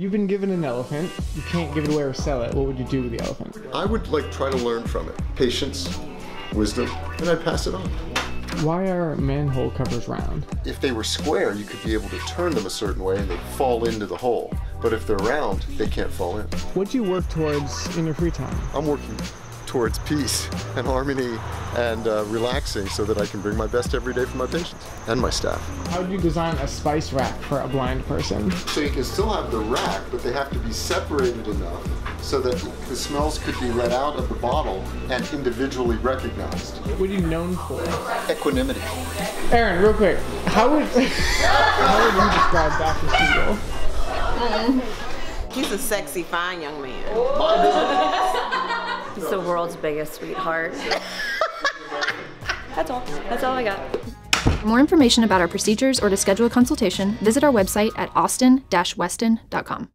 You've been given an elephant. You can't give it away or sell it. What would you do with the elephant? I would try to learn from it. Patience, wisdom, and I'd pass it on. Why are manhole covers round? If they were square, you could be able to turn them a certain way and they'd fall into the hole. But if they're round, they can't fall in. What do you work towards in your free time? I'm working towards peace and harmony and relaxing so that I can bring my best every day for my patients and my staff. How do you design a spice rack for a blind person? So you can still have the rack, but they have to be separated enough so that the smells could be let out of the bottle and individually recognized. What are you known for? Equanimity. Aaron, real quick, how would you describe Dr. Siegel? He's a sexy, fine young man. He's the world's biggest sweetheart. That's all. That's all I got. For more information about our procedures or to schedule a consultation, visit our website at austin-weston.com.